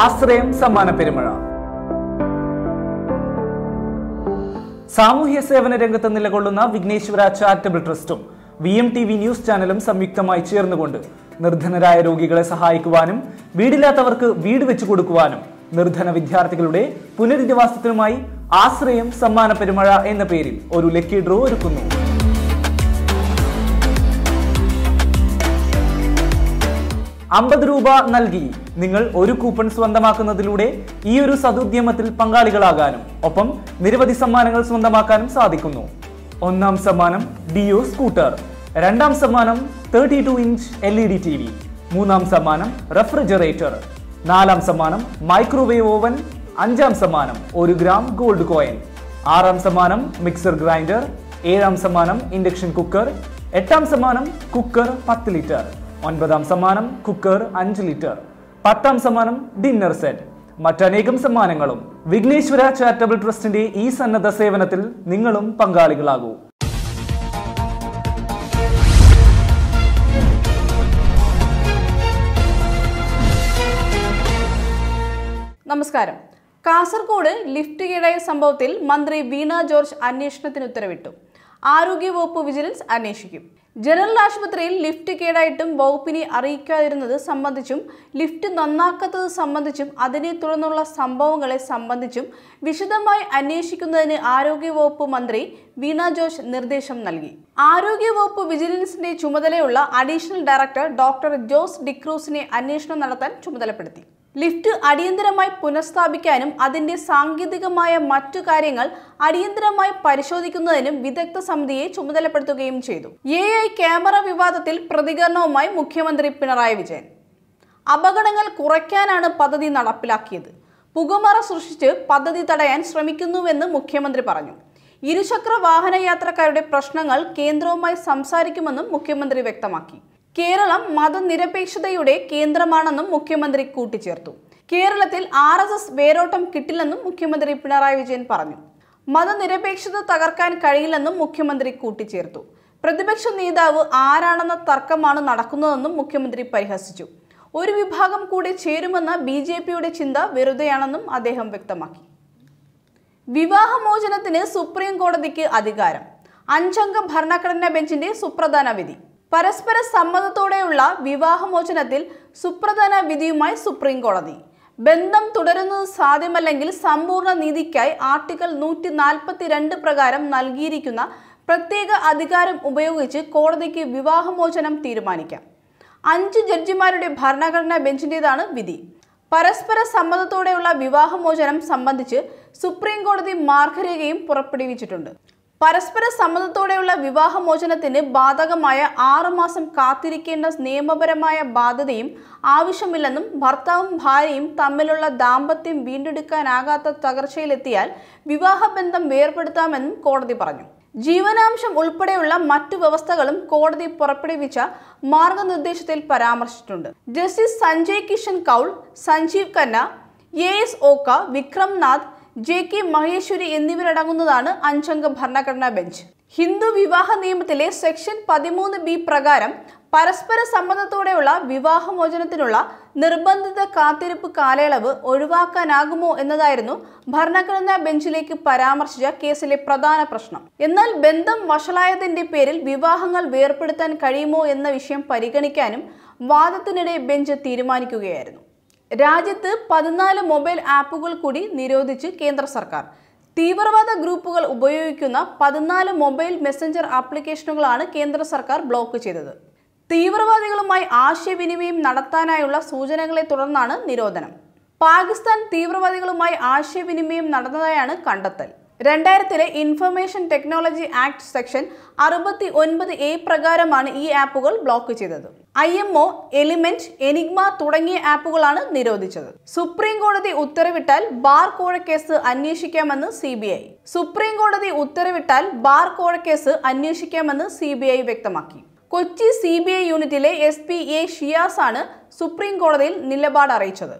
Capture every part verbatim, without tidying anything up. ആശ്രയം സമ്മാന പെരുമഴ. സാമൂഹ്യ സേവന രംഗത്ത് നിലകൊള്ളുന്ന വിഘ്നേശ്വര ചാരിറ്റബിൾ ട്രസ്റ്റും V M T V news ചാനലും സംയുക്തമായി ചേർന്നുകൊണ്ട് നിർധനരായ രോഗികളെ സഹായിക്കുവാനും വീടില്ലാത്തവർക്ക് വീട് വെച്ചു കൊടുക്കുവാനും നിർധന വിദ്യാർത്ഥികളുടെ പുനരധിവാസത്തിനുമായി ആശ്രയം സമ്മാന പെരുമഴ എന്ന പേരിൽ ഒരു ലക്കി ഡ്രോ ഒരുക്കുന്നു. അമ്പത് രൂപ നൽകി നിങ്ങൾ ഒരു കൂപ്പൺ സ്വന്തമാക്കുന്നതിലൂടെ ഈ ഒരു സദുദ്യമത്തിൽ പങ്കാളികളാകാനും ഒപ്പം നിരവധി സമ്മാനങ്ങൾ സ്വന്തമാക്കാനും സാധിക്കുന്നു. ഒന്നാം സമ്മാനം ഡിയോ സ്കൂട്ടർ, രണ്ടാം സമ്മാനം thirty two inch L E D T V, മൂന്നാം സമ്മാനം റെഫ്രിജറേറ്റർ, നാലാം സമ്മാനം മൈക്രോവേവ് ഓവൻ, അഞ്ചാം സമ്മാനം ഒരു ഗ്രാം ഗോൾഡ് കോയിൻ, ആറാം സമ്മാനം മിക്സർ ഗ്രൈൻഡർ, ഏഴാം സമ്മാനം ഇൻഡക്ഷൻ കുക്കർ, എട്ടാം സമ്മാനം കുക്കർ പത്ത് ലിറ്റർ, ഒൻപതാം സമ്മാനം കുക്കർ അഞ്ച് ലിറ്റർ, പത്താം സമ്മാനം ഡിന്നർ സെറ്റ്. മറ്റനേകം സമ്മാനങ്ങളും. വിഘ്നേശ്വര ചാരിറ്റബിൾ ട്രസ്റ്റിന്റെ ഈ സന്നദ്ധ സേവനത്തിൽ നിങ്ങളും പങ്കാളികളാകൂ. നമസ്കാരം. കാസർഗോഡ് ലിഫ്റ്റ് കീഴായ സംഭവത്തിൽ മന്ത്രി വീണ ജോർജ് അന്വേഷണത്തിന് ഉത്തരവിട്ടു. ആരോഗ്യവകുപ്പ് വിജിലൻസ് അന്വേഷിക്കും. ജനറൽ ആശുപത്രിയിൽ ലിഫ്റ്റ് കേടായിട്ടും വകുപ്പിനെ അറിയിക്കാതിരുന്നത് സംബന്ധിച്ചും ലിഫ്റ്റ് നന്നാക്കാത്തത് സംബന്ധിച്ചും അതിനെ തുടർന്നുള്ള സംഭവങ്ങളെ സംബന്ധിച്ചും വിശദമായി അന്വേഷിക്കുന്നതിന് ആരോഗ്യവകുപ്പ് മന്ത്രി വീണ ജോർജ് നിർദ്ദേശം നൽകി. ആരോഗ്യവകുപ്പ് വിജിലൻസിന്റെ ചുമതലയുള്ള അഡീഷണൽ ഡയറക്ടർ ഡോക്ടർ ജോസ് ഡിക്രൂസിനെ അന്വേഷണം നടത്താൻ ചുമതലപ്പെടുത്തി. ലിഫ്റ്റ് അടിയന്തരമായി പുനഃസ്ഥാപിക്കാനും അതിൻ്റെ സാങ്കേതികമായ മറ്റു കാര്യങ്ങൾ അടിയന്തരമായി പരിശോധിക്കുന്നതിനും വിദഗ്ധ സമിതിയെ ചുമതലപ്പെടുത്തുകയും ചെയ്തു. എ ഐ ക്യാമറ വിവാദത്തിൽ പ്രതികരണവുമായി മുഖ്യമന്ത്രി പിണറായി വിജയൻ. അപകടങ്ങൾ കുറയ്ക്കാനാണ് പദ്ധതി നടപ്പിലാക്കിയത്. പുകമറ സൃഷ്ടിച്ച് പദ്ധതി തടയാൻ ശ്രമിക്കുന്നുവെന്ന് മുഖ്യമന്ത്രി പറഞ്ഞു. ഇരുചക്ര വാഹന യാത്രക്കാരുടെ പ്രശ്നങ്ങൾ കേന്ദ്രവുമായി സംസാരിക്കുമെന്നും മുഖ്യമന്ത്രി വ്യക്തമാക്കി. കേരളം മതനിരപേക്ഷതയുടെ കേന്ദ്രമാണെന്നും മുഖ്യമന്ത്രി കൂട്ടിച്ചേർത്തു. കേരളത്തിൽ ആർ എസ് എസ് വേരോട്ടം കിട്ടില്ലെന്നും മുഖ്യമന്ത്രി പിണറായി വിജയൻ പറഞ്ഞു. മതനിരപേക്ഷത തകർക്കാൻ കഴിയില്ലെന്നും മുഖ്യമന്ത്രി കൂട്ടിച്ചേർത്തു. പ്രതിപക്ഷ നേതാവ് ആരാണെന്ന തർക്കമാണ് നടക്കുന്നതെന്നും മുഖ്യമന്ത്രി പരിഹസിച്ചു. ഒരു വിഭാഗം കൂടി ചേരുമെന്ന ബി ജെ പിയുടെ ചിന്ത വെറുതെയാണെന്നും അദ്ദേഹം വ്യക്തമാക്കി. വിവാഹമോചനത്തിന് സുപ്രീം കോടതിക്ക് അധികാരം. അഞ്ചംഗ ഭരണഘടനാ ബെഞ്ചിന്റെ സുപ്രധാന വിധി. പരസ്പര സമ്മതത്തോടെയുള്ള വിവാഹമോചനത്തിൽ സുപ്രധാന വിധിയുമായി സുപ്രീം കോടതി. ബന്ധം തുടരുന്നത് സാധ്യമല്ലെങ്കിൽ സമ്പൂർണ്ണ നീതിക്കായി ആർട്ടിക്കിൾ നൂറ്റി നാൽപ്പത്തി രണ്ട് പ്രകാരം നൽകിയിരിക്കുന്ന പ്രത്യേക അധികാരം ഉപയോഗിച്ച് കോടതിക്ക് വിവാഹമോചനം തീരുമാനിക്കാം. അഞ്ച് ജഡ്ജിമാരുടെ ഭരണഘടനാ ബെഞ്ചിൻ്റേതാണ് വിധി. പരസ്പര സമ്മതത്തോടെയുള്ള വിവാഹമോചനം സംബന്ധിച്ച് സുപ്രീം കോടതി മാർഗരേഖയും പുറപ്പെടുവിച്ചിട്ടുണ്ട്. പരസ്പര സമ്മതത്തോടെയുള്ള വിവാഹമോചനത്തിന് ബാധകമായ ആറുമാസം കാത്തിരിക്കേണ്ട നിയമപരമായ ബാധ്യതയും ആവശ്യമില്ലെന്നും ഭർത്താവും ഭാര്യയും തമ്മിലുള്ള ദാമ്പത്യം വീണ്ടെടുക്കാനാകാത്ത തകർച്ചയിലെത്തിയാൽ വിവാഹബന്ധം വേർപെടുത്താമെന്നും കോടതി പറഞ്ഞു. ജീവനാംശം ഉൾപ്പെടെയുള്ള മറ്റു വ്യവസ്ഥകളും കോടതി പുറപ്പെടുവിച്ച മാർഗനിർദ്ദേശത്തിൽ പരാമർശിച്ചിട്ടുണ്ട്. Justice Sanjay Kishan Kaul, Sanjeev Khanna, A S Oka, Vikram Nath, J K Maheshwari എന്നിവരടങ്ങുന്നതാണ് അഞ്ചംഗ ഭരണഘടനാ ബെഞ്ച്. ഹിന്ദു വിവാഹ നിയമത്തിലെ സെക്ഷൻ പതിമൂന്ന് ബി പ്രകാരം പരസ്പര സമ്മതത്തോടെയുള്ള വിവാഹമോചനത്തിനുള്ള നിർബന്ധിത കാത്തിരിപ്പ് കാലയളവ് ഒഴിവാക്കാനാകുമോ എന്നതായിരുന്നു ഭരണഘടനാ ബെഞ്ചിലേക്ക് പരാമർശിച്ച കേസിലെ പ്രധാന പ്രശ്നം. എന്നാൽ ബന്ധം വഷളായതിന്റെ പേരിൽ വിവാഹങ്ങൾ വേർപെടുത്താൻ കഴിയുമോ എന്ന വിഷയം പരിഗണിക്കാനും വാദത്തിനിടെ ബെഞ്ച് തീരുമാനിക്കുകയായിരുന്നു. രാജ്യത്ത് പതിനാല് മൊബൈൽ ആപ്പുകൾ കൂടി നിരോധിച്ച് കേന്ദ്ര സർക്കാർ. തീവ്രവാദ ഗ്രൂപ്പുകൾ ഉപയോഗിക്കുന്ന പതിനാല് മൊബൈൽ മെസ്സഞ്ചർ ആപ്ലിക്കേഷനുകളാണ് കേന്ദ്ര സർക്കാർ ബ്ലോക്ക് ചെയ്തത്. തീവ്രവാദികളുമായി ആശയവിനിമയം നടത്താനായുള്ള സൂചനകളെ തുടർന്നാണ് നിരോധനം. പാകിസ്ഥാൻ തീവ്രവാദികളുമായി ആശയവിനിമയം നടന്നതായാണ് കണ്ടെത്തൽ. രണ്ടായിരത്തിലെ ഇൻഫർമേഷൻ ടെക്നോളജി ആക്ട് സെക്ഷൻ അറുപത്തി ഒൻപത് എ പ്രകാരമാണ് ഈ ആപ്പുകൾ ബ്ലോക്ക് ചെയ്തത്. I M O, element, Enigma തുടങ്ങിയ ആപ്പുകളാണ് നിരോധിച്ചത്. സുപ്രീം കോടതി ഉത്തരവിട്ടാൽ ബാർ കോഴക്കേസ് അന്വേഷിക്കാമെന്ന് സി ബി ഐ. സുപ്രീം കോടതി ഉത്തരവിട്ടാൽ ബാർ കോഴക്കേസ് അന്വേഷിക്കാമെന്ന് സി ബി ഐ വ്യക്തമാക്കി. കൊച്ചി സി ബി ഐ യൂണിറ്റിലെ എസ് പി എ ഷിയാസ് ആണ് സുപ്രീം കോടതിയിൽ നിലപാട് അറിയിച്ചത്.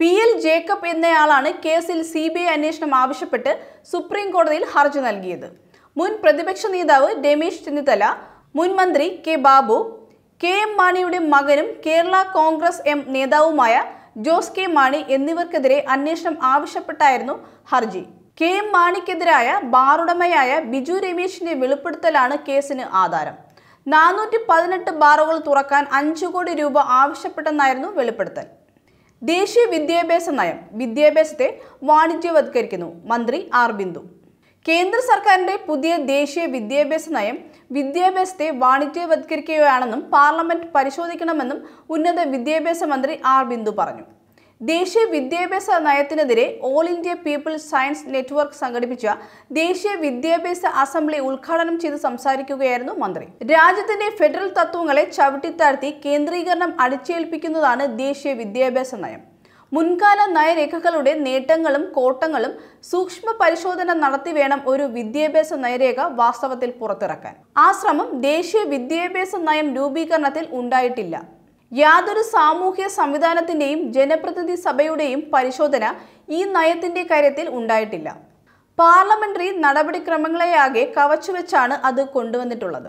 പി എൽ ജേക്കബ് എന്നയാളാണ് കേസിൽ സി ബി ഐ അന്വേഷണം ആവശ്യപ്പെട്ട് സുപ്രീം കോടതിയിൽ ഹർജി നൽകിയത്. മുൻ പ്രതിപക്ഷ നേതാവ് രമേശ് ചെന്നിത്തല, മുൻ മന്ത്രി കെ ബാബു, കെ എം മാണിയുടെ മകനും കേരള കോൺഗ്രസ് എം നേതാവുമായ ജോസ് കെ മാണി എന്നിവർക്കെതിരെ അന്വേഷണം ആവശ്യപ്പെട്ടായിരുന്നു ഹർജി. കെ എം മാണിക്കെതിരായ ബാറുടമയായ ബിജു രമേശിന്റെ വെളിപ്പെടുത്തലാണ് കേസിന് ആധാരം. നാനൂറ്റി പതിനെട്ട് ബാറുകൾ തുറക്കാൻ അഞ്ചു കോടി രൂപ ആവശ്യപ്പെട്ടെന്നായിരുന്നു വെളിപ്പെടുത്തൽ. ദേശീയ വിദ്യാഭ്യാസ നയം വിദ്യാഭ്യാസത്തെ വാണിജ്യവത്കരിക്കുന്നു, മന്ത്രി ആർ ബിന്ദു. കേന്ദ്ര സർക്കാരിന്റെ പുതിയ ദേശീയ വിദ്യാഭ്യാസ നയം വിദ്യാഭ്യാസത്തെ വാണിജ്യവത്കരിക്കുകയാണെന്നും പാർലമെന്റ് പരിശോധിക്കണമെന്നും ഉന്നത വിദ്യാഭ്യാസ മന്ത്രി ആർ ബിന്ദു പറഞ്ഞു. ദേശീയ വിദ്യാഭ്യാസ നയത്തിനെതിരെ all India people's science network സംഘടിപ്പിച്ച ദേശീയ വിദ്യാഭ്യാസ അസംബ്ലി ഉദ്ഘാടനം ചെയ്ത് സംസാരിക്കുകയായിരുന്നു മന്ത്രി. രാജ്യത്തിന്റെ ഫെഡറൽ തത്വങ്ങളെ ചവിട്ടിത്താഴ്ത്തി കേന്ദ്രീകരണം അടിച്ചേൽപ്പിക്കുന്നതാണ് ദേശീയ വിദ്യാഭ്യാസ നയം. മുൻകാല നയരേഖകളുടെ നേട്ടങ്ങളും കോട്ടങ്ങളും സൂക്ഷ്മ പരിശോധന നടത്തി വേണം ഒരു വിദ്യാഭ്യാസ നയരേഖ വാസ്തവത്തിൽ പുറത്തിറക്കാൻ. ആ ശ്രമം ദേശീയ വിദ്യാഭ്യാസ നയം രൂപീകരണത്തിൽ ഉണ്ടായിട്ടില്ല. യാതൊരു സാമൂഹ്യ സംവിധാനത്തിന്റെയും ജനപ്രതിനിധി സഭയുടെയും പരിശോധന ഈ നയത്തിന്റെ കാര്യത്തിൽ ഉണ്ടായിട്ടില്ല. പാർലമെന്ററി നടപടിക്രമങ്ങളെയാകെ കവച്ചുവെച്ചാണ് അത് കൊണ്ടുവന്നിട്ടുള്ളത്.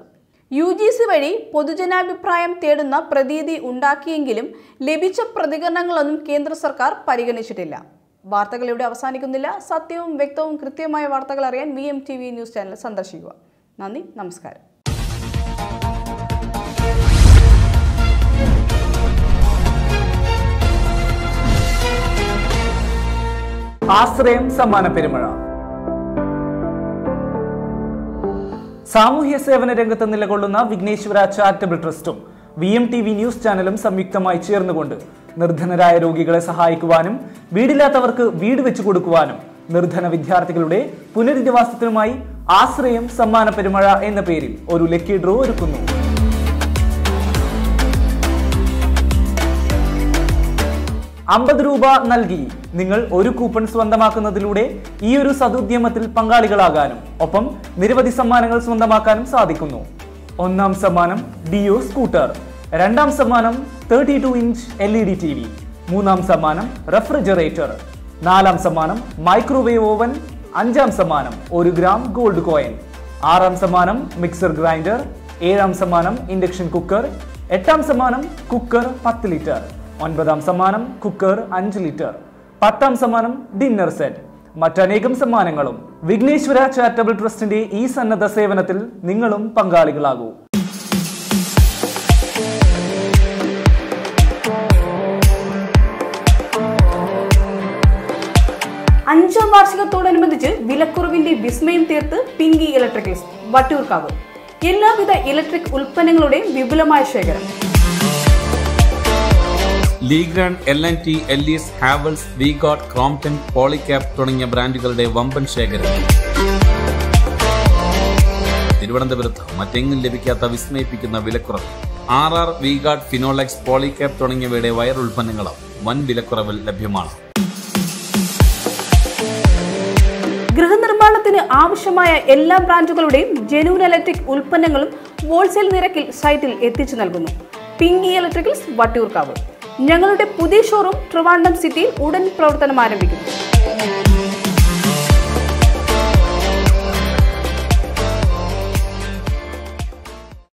യു ജി സി വഴി പൊതുജനാഭിപ്രായം തേടുന്ന പ്രതീതി ഉണ്ടാക്കിയെങ്കിലും ലഭിച്ച പ്രതികരണങ്ങളൊന്നും കേന്ദ്ര സർക്കാർ പരിഗണിച്ചിട്ടില്ല. വാർത്തകൾ ഇവിടെ അവസാനിക്കുന്നില്ല. സത്യവും വ്യക്തവും കൃത്യമായ വാർത്തകൾ അറിയാൻ V M T V news channel സന്ദർശിക്കുക. നന്ദി, നമസ്കാരം. ആശ്രയം സമ്മാന പെരുമഴ. സാമൂഹ്യ സേവന രംഗത്ത് നിലകൊള്ളുന്ന വിഘ്നേശ്വര ചാരിറ്റബിൾ ട്രസ്റ്റും V M T V news ചാനലും സംയുക്തമായി ചേർന്നുകൊണ്ട് നിർധനരായ രോഗികളെ സഹായിക്കുവാനും വീടില്ലാത്തവർക്ക് വീട് വെച്ചു കൊടുക്കുവാനും നിർധന വിദ്യാർത്ഥികളുടെ പുനരധിവാസത്തിനുമായി ആശ്രയം സമ്മാന പെരുമഴ എന്ന പേരിൽ ഒരു ലക്കി ഡ്രോ ഒരുക്കുന്നു. അമ്പത് രൂപ നൽകി നിങ്ങൾ ഒരു കൂപ്പൺ സ്വന്തമാക്കുന്നതിലൂടെ ഈ ഒരു സദുദ്യമത്തിൽ പങ്കാളികളാകാനും ഒപ്പം നിരവധി സമ്മാനങ്ങൾ സ്വന്തമാക്കാനും സാധിക്കുന്നു. ഒന്നാം സമ്മാനം ഡിയോ സ്കൂട്ടർ, രണ്ടാം സമ്മാനം thirty two inch L E D T V, മൂന്നാം സമ്മാനം റെഫ്രിജറേറ്റർ, നാലാം സമ്മാനം മൈക്രോവേവ് ഓവൻ, അഞ്ചാം സമ്മാനം ഒരു ഗ്രാം ഗോൾഡ് കോയിൻ, ആറാം സമ്മാനം മിക്സർ ഗ്രൈൻഡർ, ഏഴാം സമ്മാനം ഇൻഡക്ഷൻ കുക്കർ, എട്ടാം സമ്മാനം കുക്കർ പത്ത് ലിറ്റർ, ഒൻപതാം സമ്മാനം കുക്കർ അഞ്ച് ലിറ്റർ, പത്താം സമ്മാനം ഡിന്നർ സെറ്റ്, മറ്റനേകം സമ്മാനങ്ങളും. വിഘ്നേശ്വര ചാരിറ്റബിൾ ട്രസ്റ്റിന്റെ ഈ സന്നദ്ധ സേവനത്തിൽ നിങ്ങളും പങ്കാളികളാകൂ. അഞ്ചാം വാർഷികത്തോടനുബന്ധിച്ച് വിലക്കുറവിന്റെ വിസ്മയം തീർത്ത് പിങ്കി ഇലക്ട്രിക്കൽസ് വട്ടിയൂർക്കാവ്. എല്ലാവിധ ഇലക്ട്രിക് ഉൽപ്പന്നങ്ങളുടെയും വിപുലമായ ശേഖരം. ലീഗ്രാൻ, എൽ ആൻഡ് ടി, എല്ലീസ്, ഹാവൽസ്, വിഗാർഡ്, ക്രോംപ്ടൺ, പോളിക്യാപ് തുടങ്ങിയ ബ്രാൻഡുകളുടെ വമ്പൻ ശേഖരം. തിരുവനന്തപുരത്ത് മറ്റെങ്ങും ലഭിക്കാത്ത വിസ്മയിപ്പിക്കുന്ന വിലക്കുറവ്. R R, V-Guard, Finolex, Polycab തുടങ്ങിയവയുടെ വയർ ഉൽപ്പന്നങ്ങളും വൻ വിലക്കുറവിൽ ലഭ്യമാണ്. ഗൃഹനിർമ്മാണത്തിന് ആവശ്യമായ എല്ലാ ബ്രാൻഡുകളുടെയും ജെന്യൂൻ ഇലക്ട്രിക് ഉൽപ്പന്നങ്ങളും ഹോൾസെയിൽ നിരക്കിൽ സൈറ്റിൽ എത്തിച്ചു നൽകുന്നു. പിങ്കി ഇലക്ട്രിക്കൽസ് വട്ടിയൂർക്കാവ്. ഞങ്ങളുടെ പുതിയ ഷോറൂം ട്രിവാൻഡ്രം സിറ്റിയിൽ ഉടൻ പ്രവർത്തനം ആരംഭിക്കും.